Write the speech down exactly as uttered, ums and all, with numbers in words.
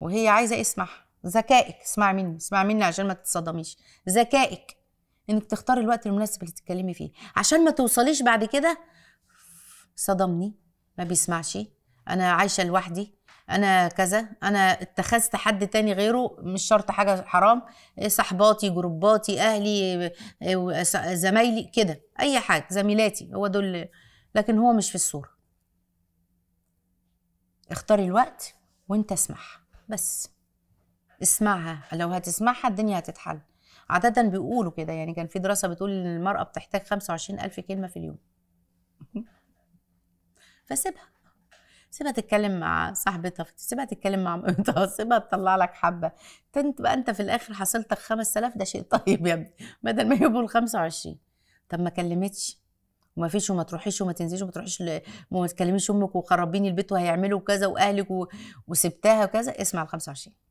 وهي عايزه اسمعها. ذكائك، اسمع مني اسمع مني عشان ما تتصدميش. ذكائك انك تختار الوقت المناسب اللي تتكلمي فيه، عشان ما توصليش بعد كده صدمني، ما بيسمعش، انا عايشه لوحدي، انا كذا، انا اتخذت حد تاني غيره، مش شرط حاجه حرام، صحباتي، جروباتي، اهلي، زمايلي، كده اي حاجه، زميلاتي، هو دول. لكن هو مش في الصوره. اختاري الوقت وانت اسمعها، بس اسمعها، لو هتسمعها الدنيا هتتحل. عاده بيقولوا كده، يعني كان في دراسه بتقول ان المراه بتحتاج خمسة وعشرين ألف كلمه في اليوم. فسيبها، سيبها تتكلم مع صاحبتها، سيبها تتكلم مع مامتها، سيبها تطلع لك حبه، تبقى انت في الاخر حصلتك خمسة آلاف. ده شيء طيب يا ابني، بدل ما يبقوا ال خمسة وعشرين. طب ما كلمتش وما فيش وما تروحيش وما تنزليش وما تروحيش ل... وما تكلميش امك وخربيني البيت وهيعملوا كذا واهلك و... وسبتها وكذا، اسمع ال خمسة وعشرين.